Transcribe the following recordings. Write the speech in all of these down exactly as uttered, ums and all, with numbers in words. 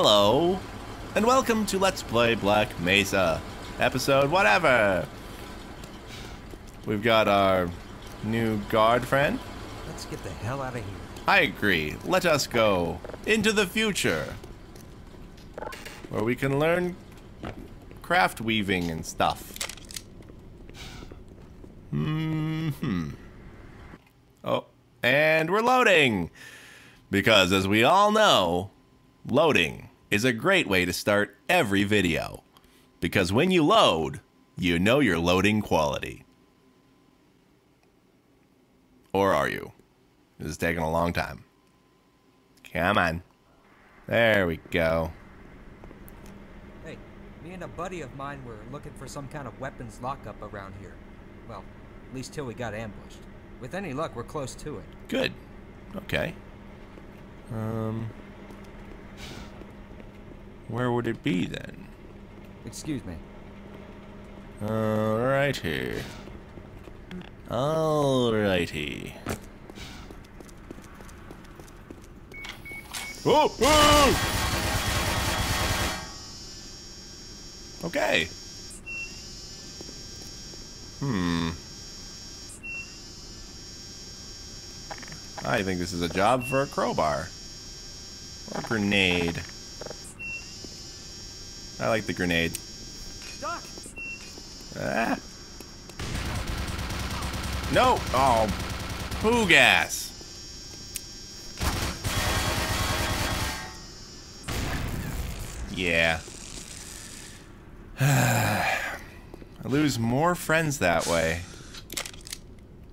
Hello, and welcome to Let's Play Black Mesa, episode whatever. We've got our new guard friend. Let's get the hell out of here. I agree. Let us go into the future, where we can learn craft weaving and stuff. Mm-hmm. Oh, and we're loading, because as we all know, loading is a great way to start every video, because when you load, you know you're loading quality. Or are you? This is taking a long time. Come on. There we go. Hey, me and a buddy of mine were looking for some kind of weapons lockup around here. Well, at least till we got ambushed. With any luck, we're close to it. Good. Okay. Um... Where would it be then? Excuse me. Alrighty. Alrighty. Oh! Oh! Okay. Hmm. I think this is a job for a crowbar. Or a grenade. I like the grenade. Doc. Ah. No! Oh, poo gas! Yeah. I lose more friends that way.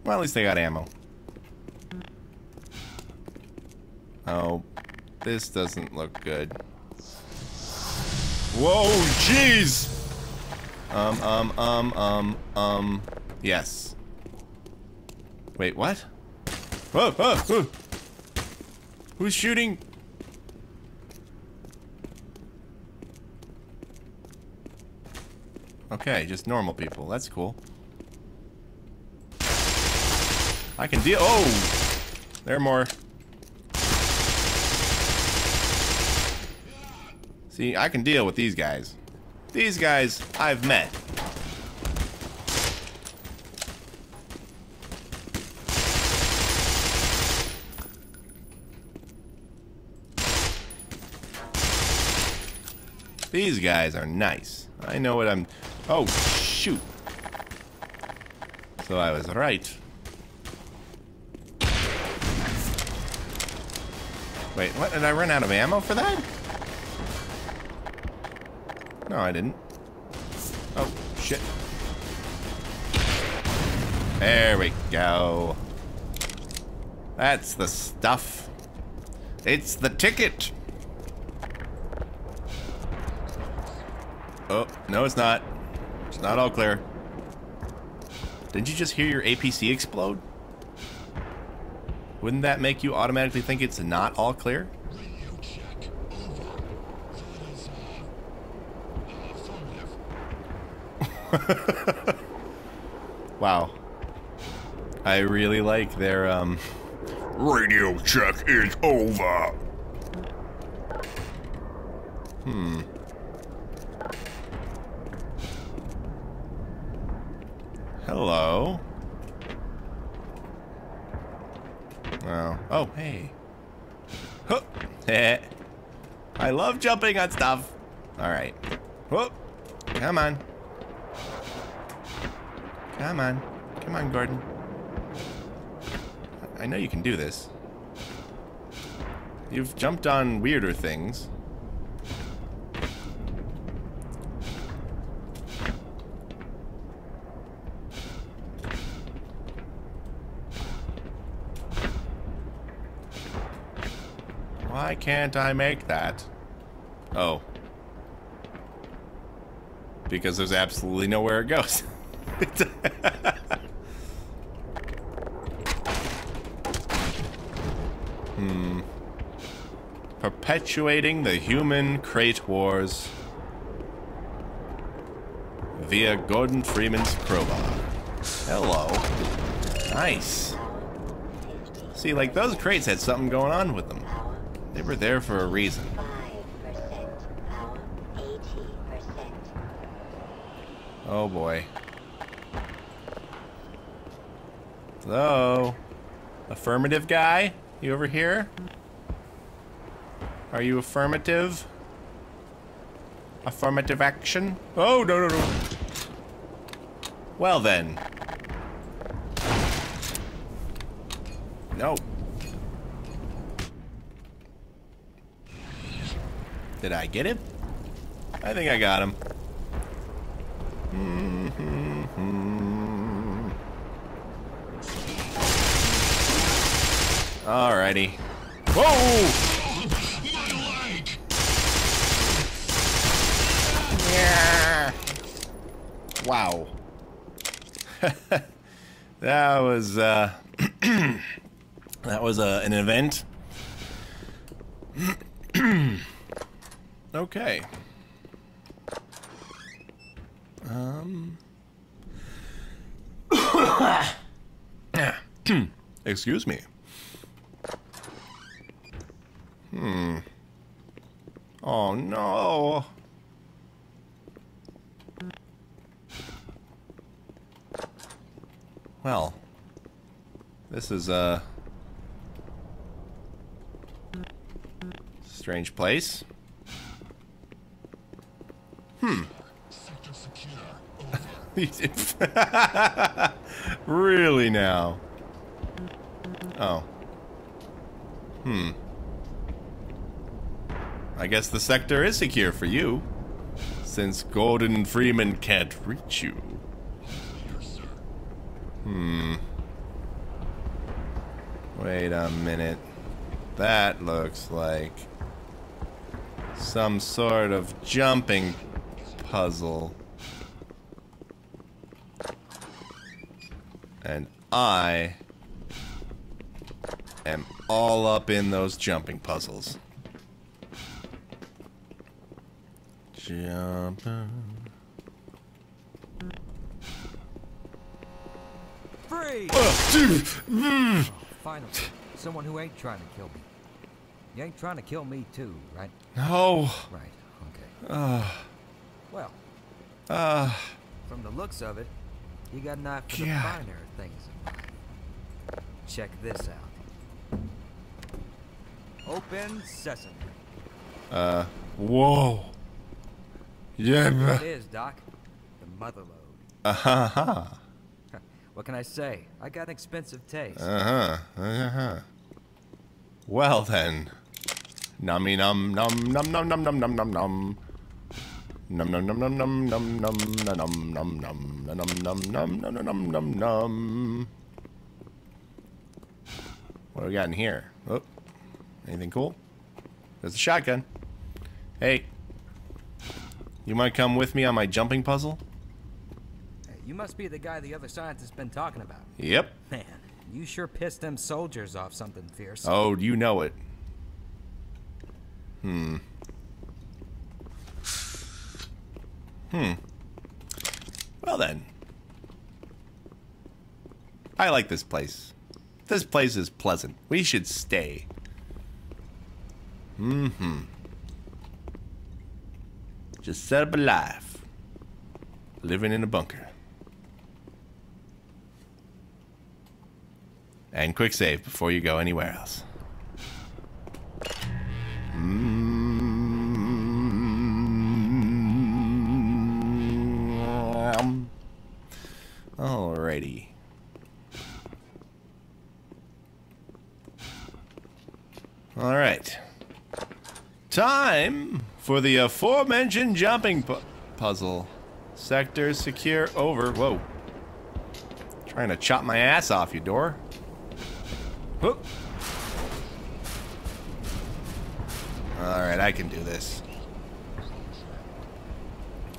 Well, at least they got ammo. Oh, this doesn't look good. Whoa, jeez! Um, um, um, um, um, yes. Wait, what? Oh, oh, oh. Who's shooting? Okay, just normal people. That's cool. I can deal. Oh! There are more. See, I can deal with these guys. These guys I've met. These guys are nice. I know what I'm... Oh, shoot. So I was right. Wait, what? Did I run out of ammo for that? No, I didn't. Oh, shit. There we go. That's the stuff. It's the ticket. Oh, no, it's not. It's not all clear. Didn't you just hear your A P C explode? Wouldn't that make you automatically think it's not all clear? Wow. I really like their, um... radio check is over! Hmm. Hello? Oh. Oh, hey. Huh. I love jumping on stuff. Alright. Whoop. Come on. Come on. Come on, Gordon. I know you can do this. You've jumped on weirder things. Why can't I make that? Oh. Because there's absolutely nowhere it goes. Hmm. Perpetuating the human crate wars via Gordon Freeman's crowbar. Hello. Nice. See, like, those crates had something going on with them. They were there for a reason. Oh boy. Hello? Affirmative guy? You over here? Are you affirmative? Affirmative action? Oh, no, no, no. Well then. No. Did I get him? I think I got him. Mm-hmm. Alrighty. Whoa! Wow. That was uh that was uh, an event. Okay. Um Excuse me. Hmm. Oh no. Well, this is a strange place. Hmm. Really now? Oh. Hmm. I guess the sector is secure for you, since Gordon Freeman can't reach you. Hmm. Wait a minute. That looks like some sort of jumping puzzle. And I am all up in those jumping puzzles. Jumper. Oh, finally, someone who ain't trying to kill me. You ain't trying to kill me too, right? No. Right. Okay. Uh, well. Uh. From the looks of it, you got an eye for the finer things. Check this out. Open sesame. Uh. Whoa. Yeah. There it is, Doc. The mother load. Uh huh. huh. What can I say? I got an expensive taste. Uh-huh. Uh-huh. Well then. Nummy num num num num num num num num num. Num num num num num num num num num num num num num num num num num. What do we got in here? Oh. Anything cool? There's a shotgun. Hey. You might come with me on my jumping puzzle? You must be the guy the other scientist's been talking about. Yep. Man, you sure pissed them soldiers off something fierce. Oh, you know it. Hmm. Hmm. Well then. I like this place. This place is pleasant. We should stay. Mm-hmm. Just set up a life. Living in a bunker. And quick save before you go anywhere else. Mm-hmm. Alrighty. Alright. Time for the aforementioned jumping pu puzzle. Sector secure over. Whoa. Trying to chop my ass off, you door. All right, I can do this.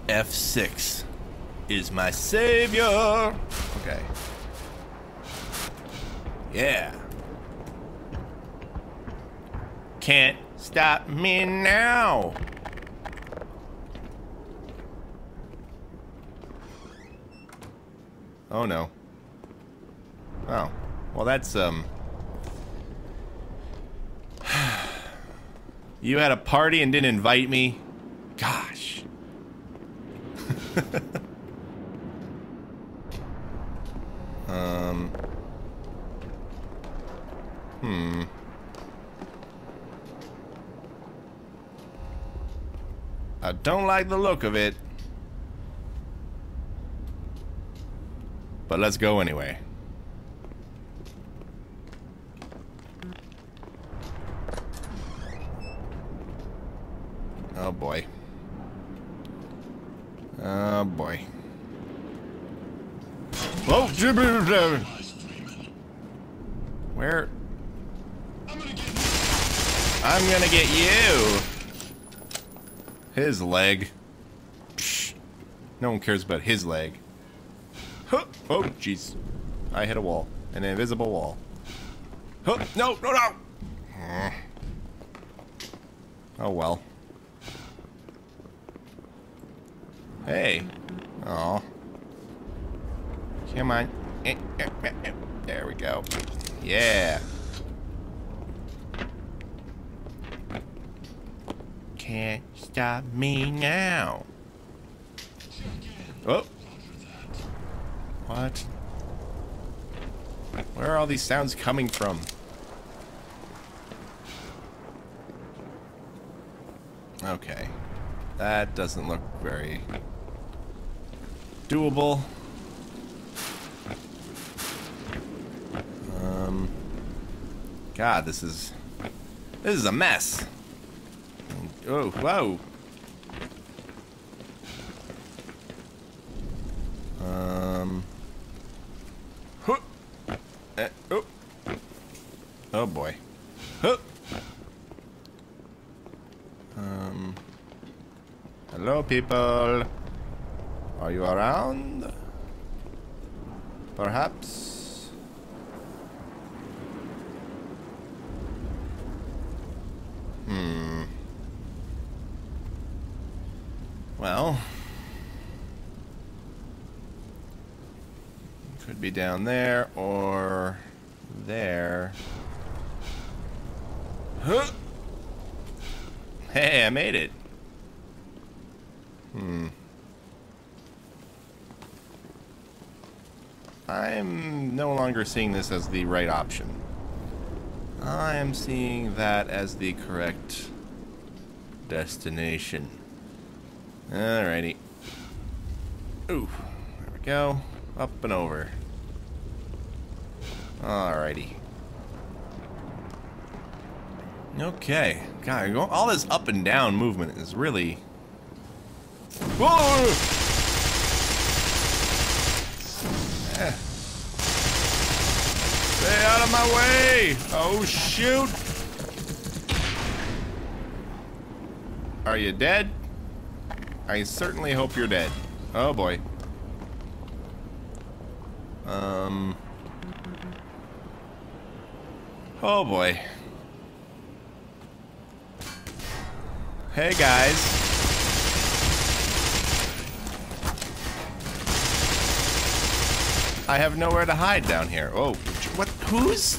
F six is my savior. Okay. Yeah. Can't stop me now. Oh no. Oh. Well, that's um you had a party and didn't invite me? Gosh. Um, hmm. I don't like the look of it. But let's go anyway. Oh boy. Oh boy. Oh, Jupiter! Where? I'm gonna get you. I'm gonna get you. His leg. Psh. No one cares about his leg. Huh. Oh, jeez. I hit a wall. An invisible wall. Huh. No, no, no! Oh, well. Hey. Aw. Come on. There we go. Yeah. Can't stop me now. Oh. What? Where are all these sounds coming from? Okay. That doesn't look very doable. Um God, this is this is a mess. Oh, whoa. Um huh. Uh, oh. Oh boy. Huh. Um Hello people. Are you around? Perhaps. Hmm. Well, could be down there or there. Huh. Hey, I made it. Hmm. I'm no longer seeing this as the right option. I am seeing that as the correct destination. Alrighty. Ooh, there we go. Up and over. Alrighty. Okay. God, all this up and down movement is really... Whoa! Stay out of my way! Oh shoot! Are you dead? I certainly hope you're dead. Oh boy. Um. Oh boy. Hey guys. I have nowhere to hide down here. Oh, what? Who's?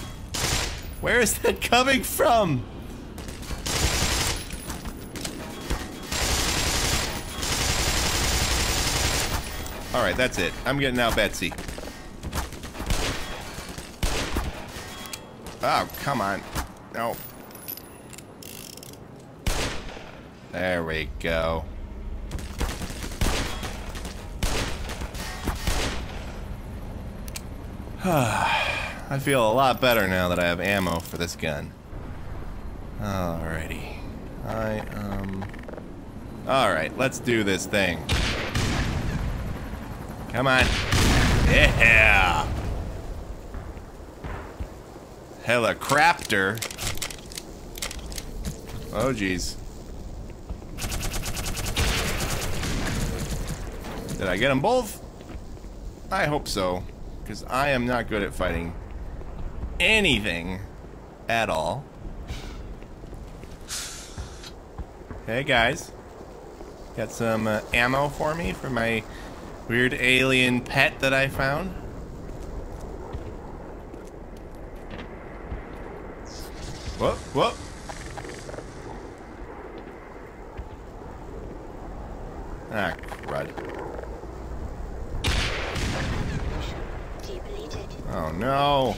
Where is that coming from? All right, that's it. I'm getting out, Betsy. Oh, come on. No. There we go. I feel a lot better now that I have ammo for this gun. Alrighty. I, um... Alright, let's do this thing. Come on. Yeah! Helicopter. Oh, jeez. Did I get them both? I hope so. Because I am not good at fighting anything at all. Hey guys, got some uh, ammo for me for my weird alien pet that I found. Whoop, whoop. Ah, crud. Depleted. Oh no.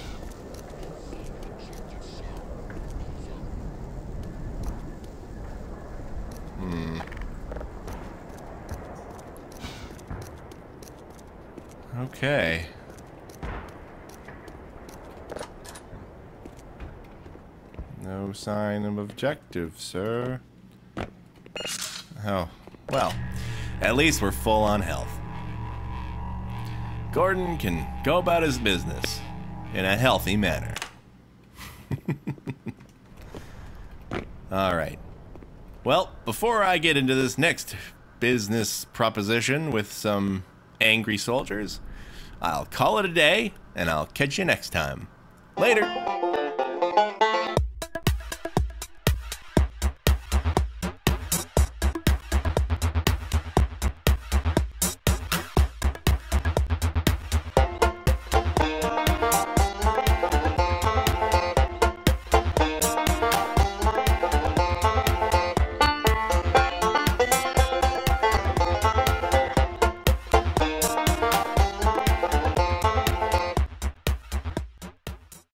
Hmm. Okay. No sign of objective, sir. Oh, well. At least we're full on health. Gordon can go about his business in a healthy manner. Alright. Well, before I get into this next business proposition with some angry soldiers, I'll call it a day, and I'll catch you next time. Later!